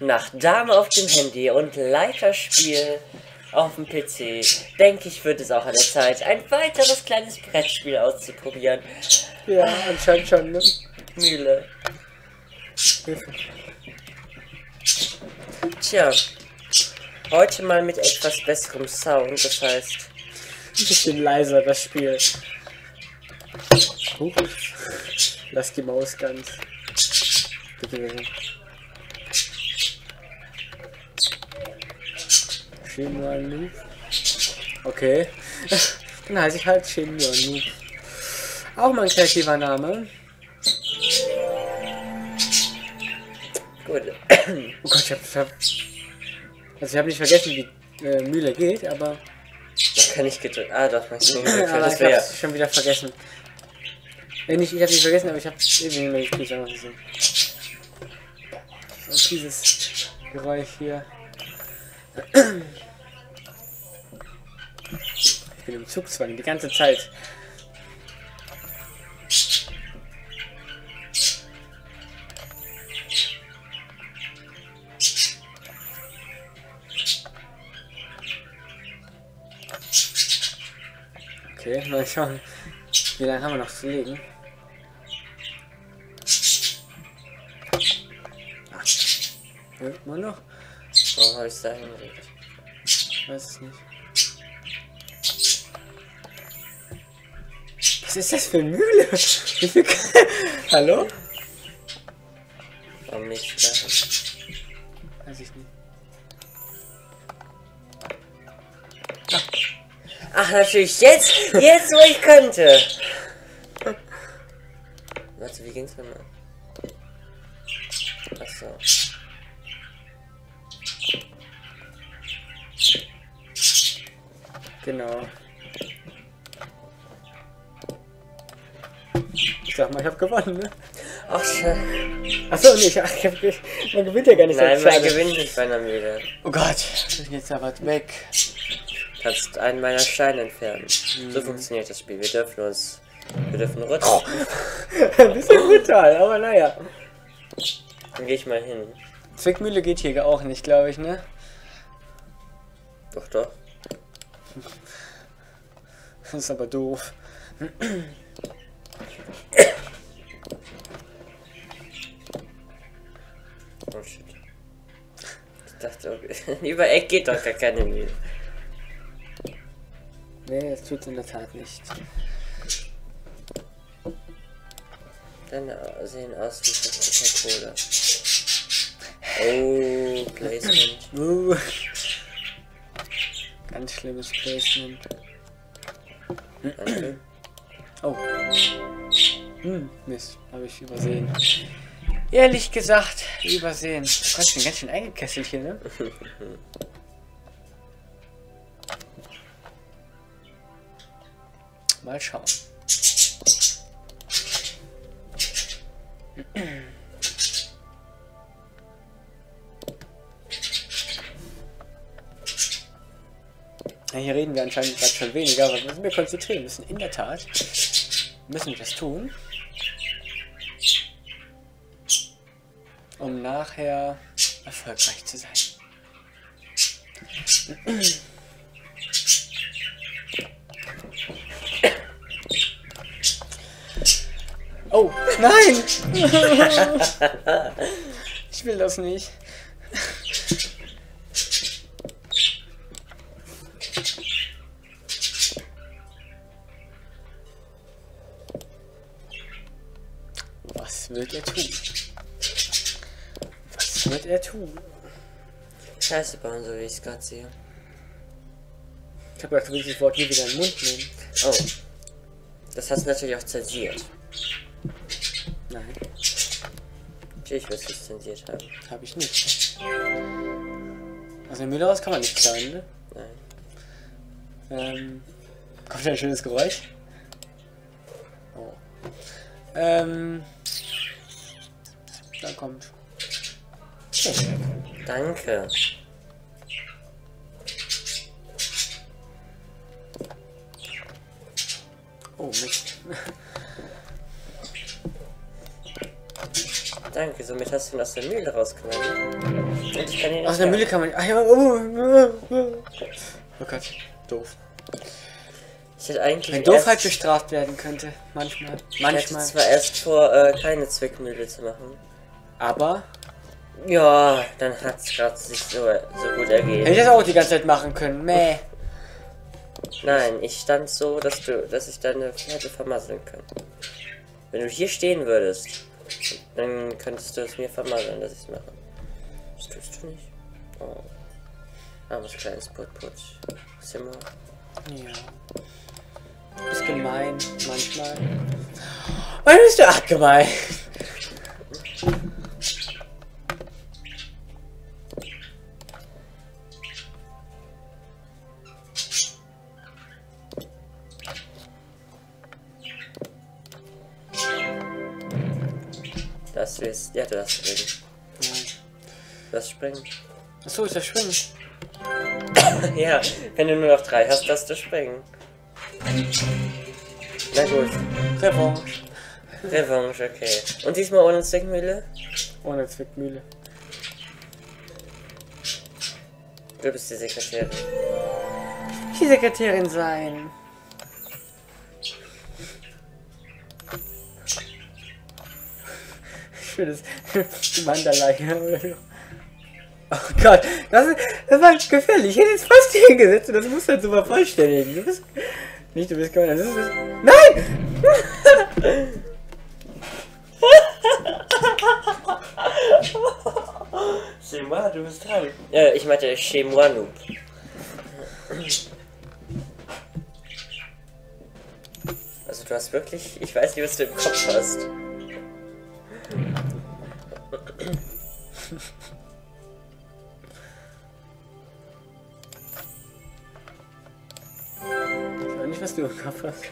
nach Dame auf dem Handy und Leiterspiel auf dem PC, denke ich, wird es auch an der Zeit, ein weiteres kleines Brettspiel auszuprobieren. Ja, anscheinend schon, ne? Mühle. Tja, heute mal mit etwas besserem Sound, das heißt... Ein bisschen leiser, das Spiel. Huch. Lass die Maus ganz. Shenmue Noob. Okay. Dann heiße ich halt Shenmue Noob. Auch mal ein kreativer Name. Gut. Oh Gott, ich hab nicht vergessen, wie Mühle geht, aber... Das kann ich gedrückt. Ah doch, man kann nicht gedrückt. Ich hab's schon wieder vergessen. Ich hab nicht vergessen, aber ich hab's irgendwie nicht gesehen. Und dieses Geräusch hier. Ich bin im Zugzwang die ganze Zeit. Okay, mal schauen, wie lange haben wir noch zu legen? Immer noch? Warum habe ich es da hingelegt? Ich weiß es nicht. Was ist das für eine Mühle? Hallo? Warum nicht? Weiß ich nicht. Ach, natürlich, jetzt wo ich könnte. Warte, wie ging's nochmal? Achso. Genau. Ich sag mal, ich hab gewonnen, ne? Ach, schön. Achso, nee, man gewinnt ja gar nicht. Nein, man gewinnt nicht bei einer Mühle. Oh Gott, ich bin jetzt aber weg. Du kannst einen meiner Steine entfernen. Mhm. So funktioniert das Spiel. Wir dürfen rutschen. Ein bisschen brutal, aber naja. Dann gehe ich mal hin. Zwickmühle geht hier auch nicht, glaube ich, ne? Doch, doch. Das ist aber doof. Oh shit. Ich dachte, okay. Über Eck geht doch gar keine Mühle. Nee, das tut in der Tat nicht. Dann sehen aus wie Coca-Cola. Oh, Placement. Ganz schlimmes Placement. Danke. Oh. Mist, habe ich übersehen. Ehrlich gesagt, übersehen. Du hast schon ganz schön eingekesselt hier, ne? Mal schauen. Ja, hier reden wir anscheinend gerade schon weniger, aber wir müssen wir konzentrieren müssen. In der Tat müssen wir das tun, um nachher erfolgreich zu sein. Oh, nein! Ich will das nicht. Was wird er tun? Was wird er tun? Scheiße bauen, so wie ich es gerade sehe. Ich habe gedacht, du willst das Wort hier wieder in den Mund nehmen. Oh. Das hast du natürlich auch zensiert. Nein. Ich weiß, was zensiert haben. Habe ich nicht. Aus der Mühle raus kann man nicht klauen, ne? Nein. Kommt ein schönes Geräusch? Oh. Da kommt. Okay. Danke. Oh, Mist. Danke, somit hast du ihn aus der Mühle rausgenommen. schon hinaus. Aus der Mühle kann man. Ach ja, oh Gott, doof. Ich hätte eigentlich. Wenn Doofheit bestraft werden könnte, manchmal. Manchmal. Ich hätte zwar erst vor, keine Zwickmühle zu machen. Aber. Ja, dann hat es gerade sich so gut ergeben. Hätte ich das auch die ganze Zeit machen können, meh. Nein, ich stand so, dass ich deine hätte vermasseln können. Wenn du hier stehen würdest, dann könntest du es mir vermasseln, dass ich es mache. Das tust du nicht. Oh. Armes kleines Putput. Zimmer. Ja. Das ist gemein, manchmal. Wann bist du abgemein? Das ist. Ja, du darfst springen. Nein. Du darfst springen. Achso, ist das Springen? Ja, wenn du nur noch 3 hast, darfst du springen. Na gut. Revanche. Revanche, okay. Und diesmal ohne Zwickmühle? Ohne Zwickmühle. Du bist die Sekretärin. Die Sekretärin sein. Das Mandalay. Oh Gott, das war gefährlich. Ich hätte jetzt fast hier gesetzt und das muss halt so mal vollständig. Du bist nicht, du bist gemein. Nein! Shemwa, du bist dran. Ja, ich meinte Shemwa Noob. Also du hast wirklich, ich weiß nicht, was du im Kopf hast. Ich weiß nicht, was du im Kopf hast.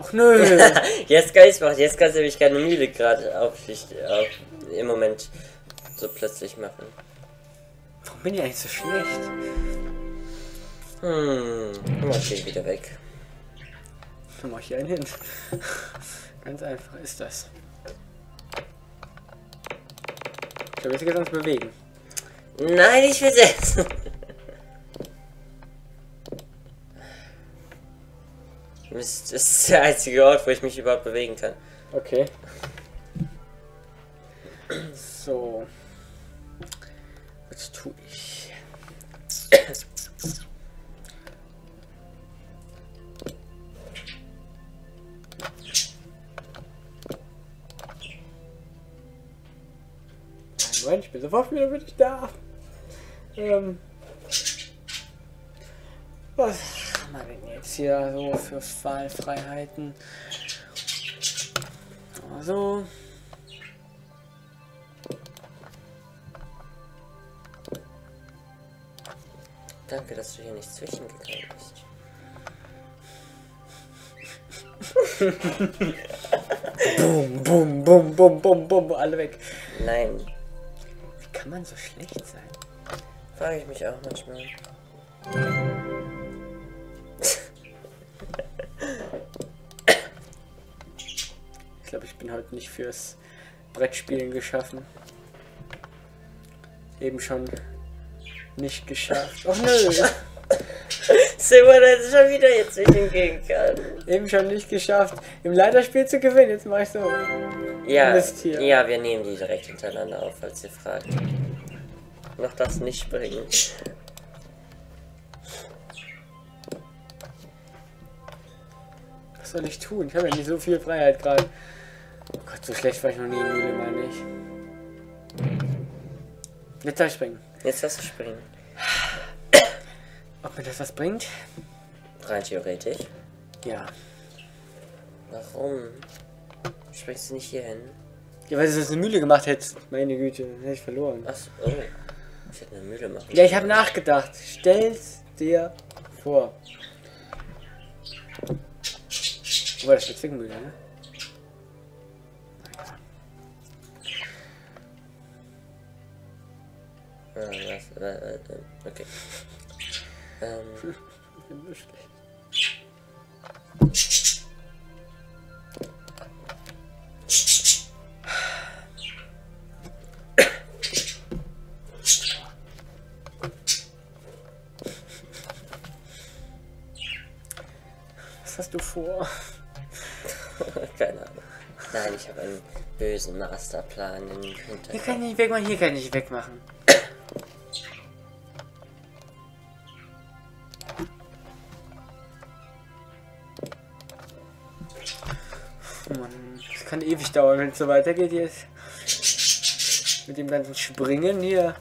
Ach nö! Jetzt kann ich's machen, jetzt kannst du nämlich keine Mühle gerade auf im Moment so plötzlich machen. Warum bin ich eigentlich so schlecht? Mach den wieder weg. Dann mach ich hier einen hin. Ganz einfach ist das. Ich glaube, jetzt kann ich uns bewegen. Nein, ich will es. Mist, das ist der einzige Ort, wo ich mich überhaupt bewegen kann. Okay. So. Was tue ich? Moment, ich bin sofort wieder wirklich da. Was haben wir denn jetzt hier so für Wahlfreiheiten? Also. Danke, dass du hier nicht zwischengekommen bist. Boom, boom, boom, boom, boom, boom, alle weg. Nein. Kann man so schlecht sein? Frage ich mich auch manchmal. Ich glaube, ich bin heute nicht fürs Brettspielen geschaffen. Eben schon nicht geschafft. Oh nö! Simon hat schon wieder jetzt nicht entgehen kann. Eben schon nicht geschafft, im Leiterspiel zu gewinnen. Jetzt mach ich so. Ja, ja, wir nehmen die direkt hintereinander auf, falls ihr fragt. Noch das nicht bringen. Was soll ich tun? Ich habe ja nicht so viel Freiheit gerade. Oh Gott, so schlecht war ich noch nie in Mühle, meine ich. Jetzt darf ich springen. Jetzt darfst du springen. Ob mir das was bringt? Rein theoretisch. Ja. Warum? Springst du nicht hier hin? Ja, weil du sonst eine Mühle gemacht hättest. Meine Güte, dann hätte ich verloren. Achso, oh. Ich hätte eine Mühle machen. Ja, ich habe nachgedacht. Stell's dir vor. Oh, das ist eine Zwickmühle, ne? Okay. Ich bin nur schlecht. Keine Ahnung. Nein, ich habe einen bösen Masterplan im Hintergrund. Hier kann ich nicht wegmachen, hier kann ich nicht wegmachen. Oh Mann, das kann ewig dauern, wenn es so weitergeht jetzt. Mit dem ganzen Springen hier.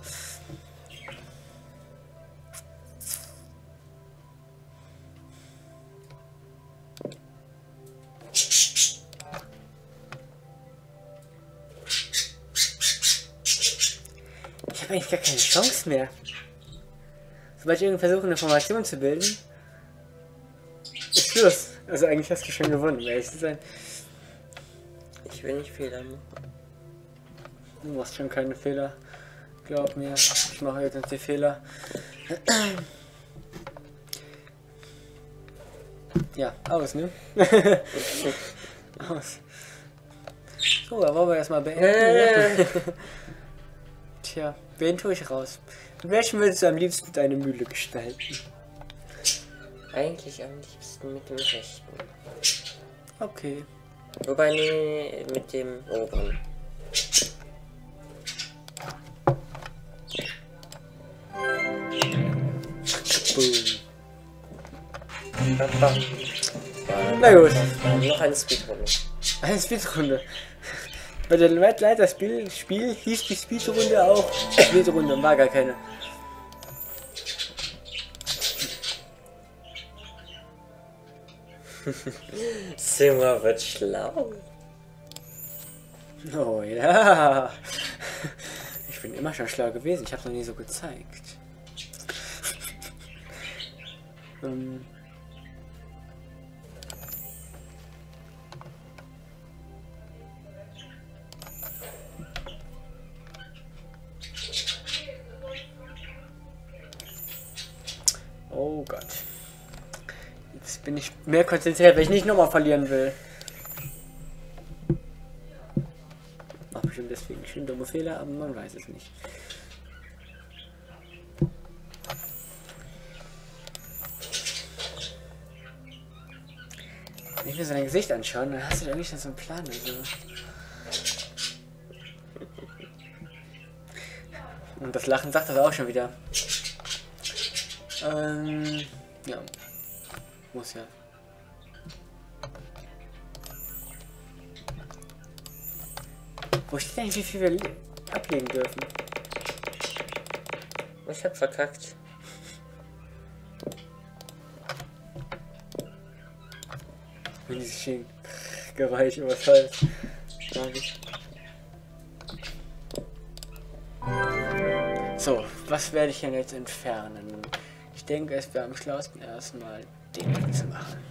Ich habe eigentlich gar keine Chance mehr. Sobald ich irgendwie versuche, eine Formation zu bilden, ist Schluss. Also eigentlich hast du schon gewonnen, ehrlich zu sein. Ich will nicht Fehler machen. Du machst schon keine Fehler. Glaub mir, ich mache jetzt nicht die Fehler. Ja, aus, ne? Aus. So, da wollen wir erstmal beenden. Tja, wen tue ich raus? Mit welchem würdest du am liebsten deine Mühle gestalten? Eigentlich am liebsten mit dem rechten. Okay. Wobei, nee, mit dem oberen. Na gut. Noch eine Speedrunde. Eine Speedrunde. Bei der Red Leiter Spiel hieß die Speedrunde auch Speedrunde, war gar keine. Zimmer wird schlau. Oh ja. Ich bin immer schon schlau gewesen, ich habe noch nie so gezeigt. Oh Gott. Jetzt bin ich mehr konzentriert, weil ich nicht nochmal verlieren will. Mach bestimmt deswegen schön dumme Fehler, aber man weiß es nicht. Wenn ich mir so dein Gesicht anschauen, dann hast du eigentlich schon so einen Plan. Also. Und das Lachen sagt das auch schon wieder. Ja. Muss ja. Wo steht eigentlich, wie viel wir ablegen dürfen? Ich hab verkackt. Wenn die sich Geräusch überschallt. So, was werde ich denn jetzt entfernen? Ich denke, es wäre am schlauesten erstmal den zu machen.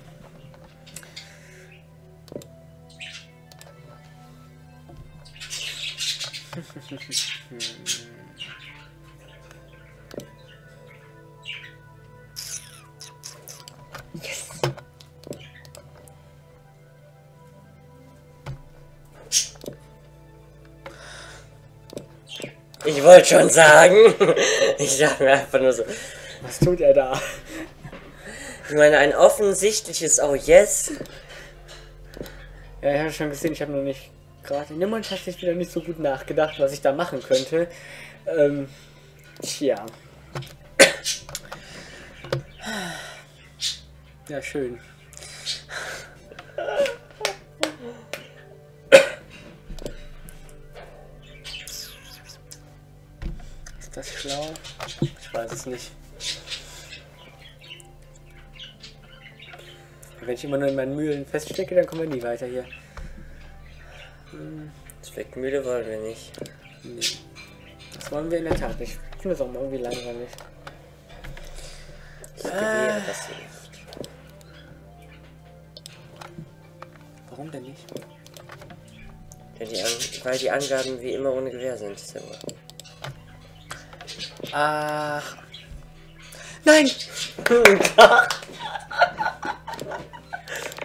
Yes. Ich wollte schon sagen, ich sag mir einfach nur so. Was tut er da? Ich meine, ein offensichtliches Oh yes. Ja, ich habe schon gesehen, ich habe noch nicht gerade in dem Moment habe ich wieder nicht so gut nachgedacht, was ich da machen könnte. Tja. Ja, schön. Ist das schlau? Ich weiß es nicht. Wenn ich immer nur in meinen Mühlen feststecke, dann kommen wir nie weiter hier. Zweckmühle wollen wir nicht. Nee. Das wollen wir in der Tat nicht. Ich finde es auch mal irgendwie langweilig. Ich gewähre das hier nicht. Warum denn nicht? Ja, weil die Angaben wie immer ohne Gewehr sind. Ach. Nein!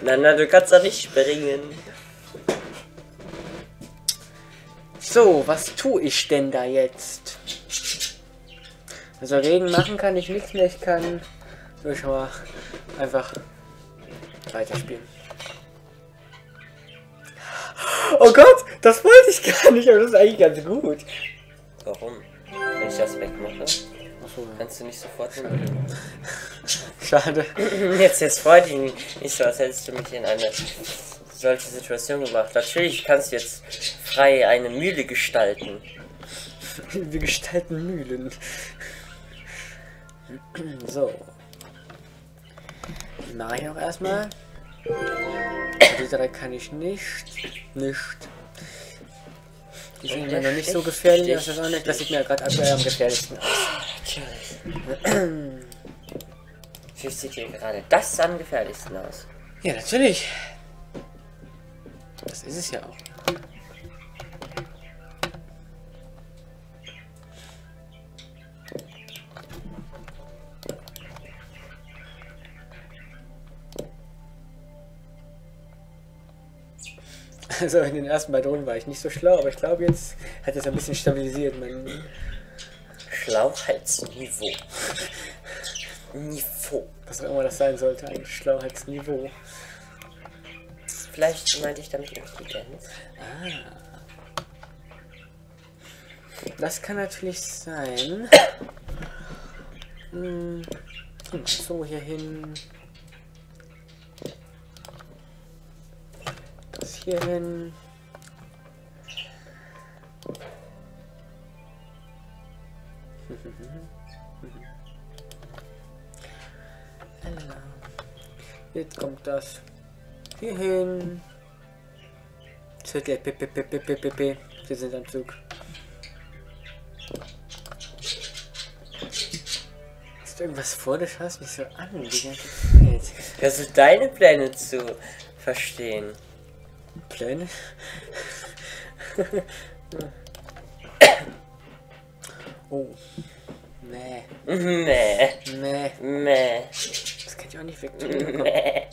Nein, nein, du kannst doch nicht springen. So, was tue ich denn da jetzt? Also reden machen kann ich nichts mehr, ich kann einfach weiterspielen. Oh Gott, das wollte ich gar nicht, aber das ist eigentlich ganz gut. Warum? Wenn ich das wegmache, kannst du nicht sofort hin. Schade. Jetzt freut mich nicht so, als hättest du mich in eine solche Situation gemacht. Natürlich kannst du jetzt frei eine Mühle gestalten. Wir gestalten Mühlen. So. Die mache ich auch erstmal. Die drei kann ich nicht. Die sind ja noch nicht so gefährlich, das ist auch nicht. Das sieht mir ja gerade aktuell am gefährlichsten aus. Wie sieht hier gerade das am gefährlichsten aus? Ja, natürlich. Das ist es ja auch. Also in den ersten Ballon war ich nicht so schlau, aber ich glaube jetzt hat es ein bisschen stabilisiert, mein Schlauheitsniveau. Niveau. Was auch immer das sein sollte, ein Schlauheitsniveau. Vielleicht meinte ich damit Intelligenz. Ah. Das kann natürlich sein. So hier hin. Hier hin. Jetzt kommt das hier hin. Wir sind am Zug. Hast du irgendwas vor? Du schaust mich so an die ganze Zeit. Kannst du deine Pläne zu verstehen? Pläne? Oh. Nee. Nee. Nee. Nee. Das kann ich auch nicht wegtun. Nee.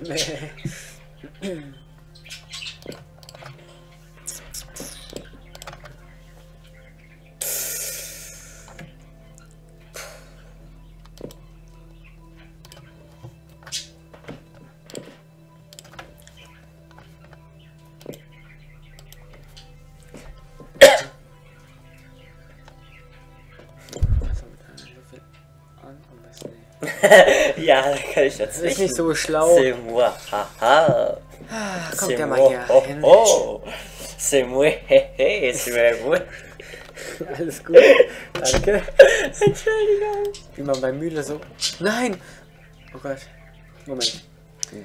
Nee. Ja, da kann ich jetzt nicht. Ist nicht so schlau. C'est moi, haha. Kommt der mal hier hin. C'est moi, hehe, c'est moi. Alles gut, danke. Entschuldigung. Wie man bei Mühle so... Nein! Oh Gott, Moment.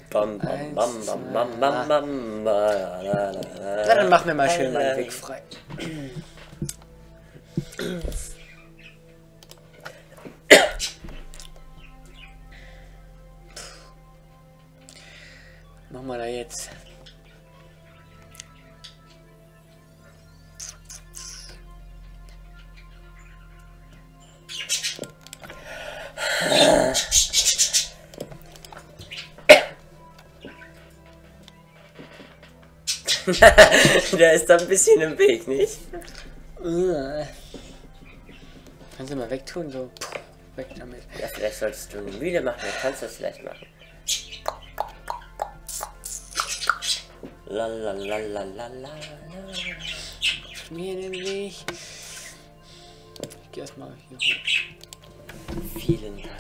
Bam, bam, bam, bam, bam, bam, bam, bam. Na, dann machen wir mal schön meinen Weg frei. Machen wir da jetzt. Der ist da ein bisschen im Weg, nicht? Kannst du mal wegtun, so. Weg damit. Ja, vielleicht solltest du eine Mühle machen, dann kannst du das vielleicht machen. La la la la la la. Mir den Weg. Ich geh erstmal hier hoch. Vielen Dank.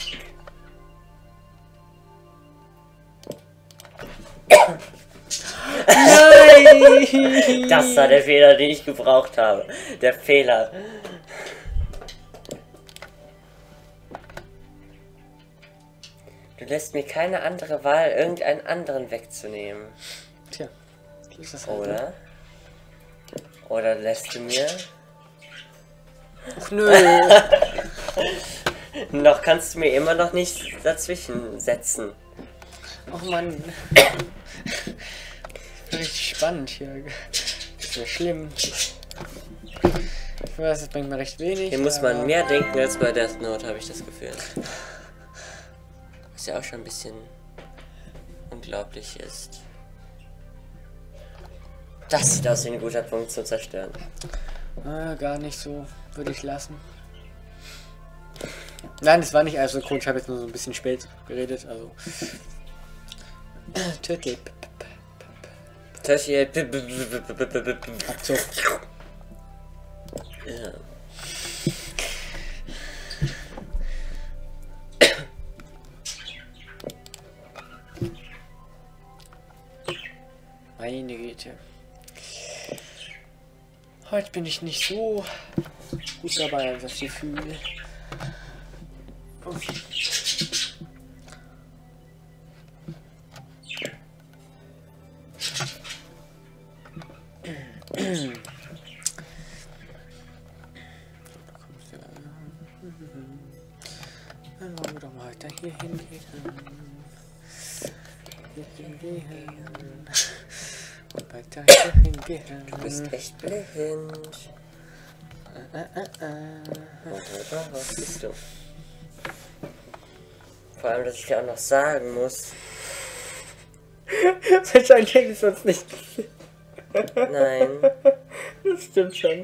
Nein! Das war der Fehler, den ich gebraucht habe. Der Fehler. Du lässt mir keine andere Wahl, irgendeinen anderen wegzunehmen. Tja. Das halt, oder? Oder lässt du mir? Ach nö. Noch kannst du mir immer noch nicht dazwischen setzen. Och Mann. Richtig spannend hier. Das wäre schlimm. Ich weiß, das bringt mir recht wenig. Hier muss man mehr denken als bei Death Note, habe ich das Gefühl. Was ja auch schon ein bisschen unglaublich ist. Das sieht aus wie ein guter Punkt zu zerstören. Gar nicht so, würde ich lassen. Nein, es war nicht alles so cool, ich habe jetzt nur so ein bisschen spät geredet, also Töte. Das hier. Aktion. Ja. Meine Güte. Heute bin ich nicht so gut dabei, als ich fühle. Okay. Dann wollen wir doch mal heute hier hingehen. Du bist echt blind. Was bist du? Vor allem, dass ich dir auch noch sagen muss. Wahrscheinlich hätte ich es uns nicht gesehen. Nein. Das stimmt schon.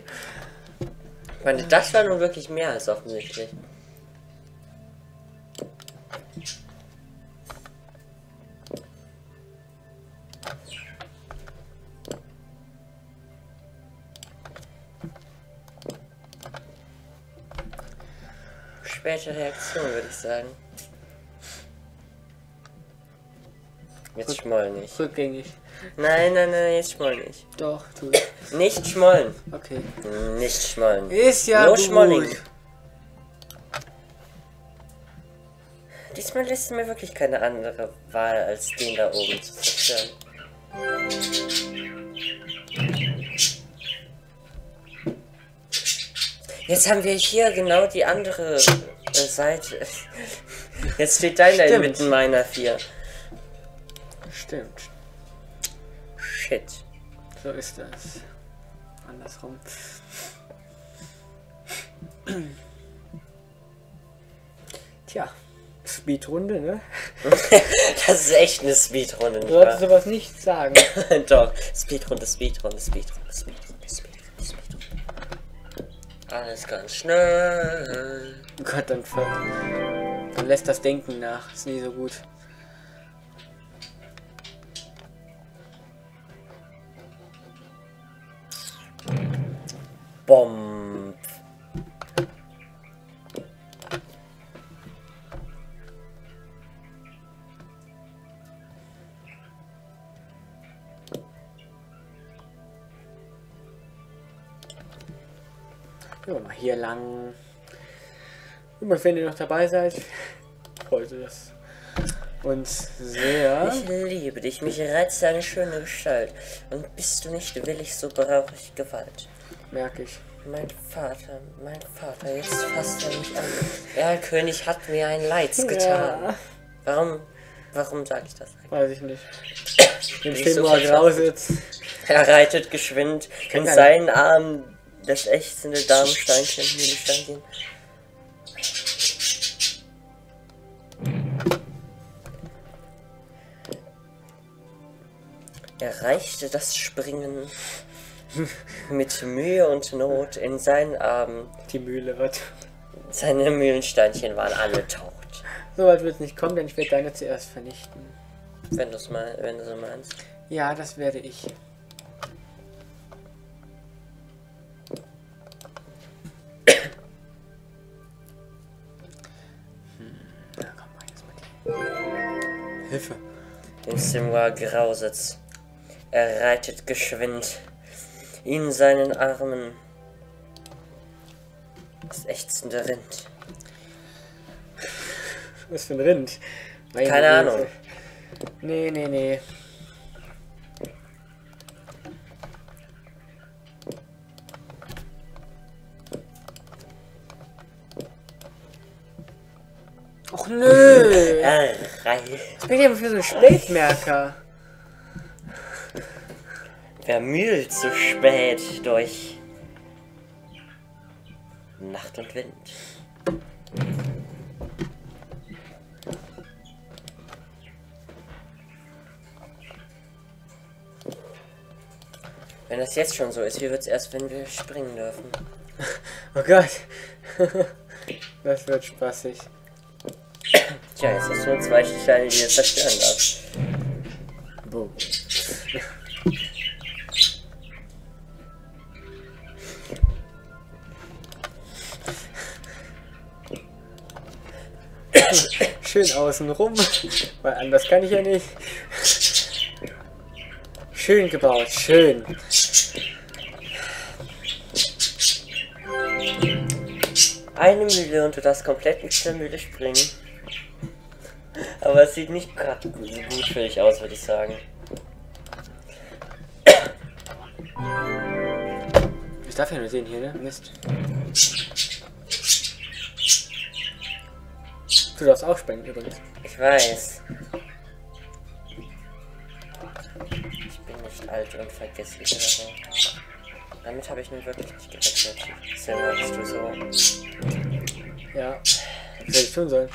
Ich meine, das war nun wirklich mehr als offensichtlich. Späte Reaktion, würde ich sagen. Jetzt schmoll nicht. Rückgängig. Nein, nein, nein, jetzt schmoll nicht. Doch, tu es. Nicht schmollen. Okay. Nicht schmollen. Ist ja gut. No schmolling. Diesmal lässt mir wirklich keine andere Wahl, als den da oben zu zerstören. Jetzt haben wir hier genau die andere Seite. Jetzt steht deiner inmitten meiner vier. Stimmt. Shit. So ist das. Andersrum. Tja, Speedrunde, ne? Das ist echt eine Speedrunde. Du solltest sowas nicht sagen. Doch, Speedrunde, Speedrunde, Speedrunde, Speedrunde, Speedrunde, Speedrunde. Alles ganz schnell. Gott, dann lässt das Denken nach. Ist nie so gut. Bomb. Ja, mal hier lang. Immer wenn ihr noch dabei seid, freut es uns sehr. Ich liebe dich, mich reizt deine schöne Gestalt. Und bist du nicht willig, so brauche ich Gewalt. Merke ich. Mein Vater, jetzt fasst er mich an. Erlkönig hat mir ein Leids getan. Ja. Warum sage ich das eigentlich? Weiß ich nicht. Im Thema Grausitz. Er reitet geschwind in seinen Armen das ächzende Darmsteinchen Mühlestein. Er reichte das Springen mit Mühe und Not in seinen Armen. Die Mühle wird. Seine Mühlensteinchen waren alle tot. So weit wird es nicht kommen, denn ich werde deine zuerst vernichten. Wenn du so meinst. Ja, das werde ich. Na komm, mach das mit. Hilfe. Im Simwa Grausitz. Er reitet geschwind in seinen Armen das ächzende Rind. Was für ein Rind? Meine Keine Rind. Ahnung. Nee, nee, nee. Och nö! Was bin ich aber für so einen Spätmerker? Vermühlt zu spät durch Nacht und Wind. Wenn das jetzt schon so ist, wie wird es erst, wenn wir springen dürfen? Oh Gott! Das wird spaßig. Tja, jetzt hast du nur zwei Steine, die du zerstören darfst. Boom. Schön außen rum, weil anders kann ich ja nicht. Schön gebaut, schön. Eine Mühle und du darfst komplett mit der Mühle springen. Aber es sieht nicht gerade gut für dich aus, würde ich sagen. Ich darf ja nur sehen hier, ne? Mist. Du darfst auch springen übrigens. Ich weiß. Ich bin nicht alt und vergesslich oder so. Damit habe ich nun wirklich nicht gerechnet. Selber bist du so. Ja. Hätte ich tun sollen.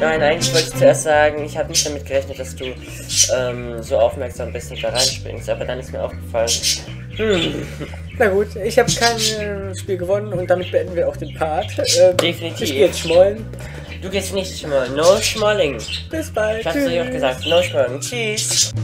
Nein, eigentlich wollte ich zuerst sagen, ich habe nicht damit gerechnet, dass du so aufmerksam bist und da reinspringst, aber dann ist mir aufgefallen. Na gut, ich habe kein Spiel gewonnen und damit beenden wir auch den Part. Definitiv. Ich gehe jetzt schmollen. Du gehst nicht schmollen. No schmolling. Bis bald. Ich hab's euch auch gesagt. No schmolling. Tschüss.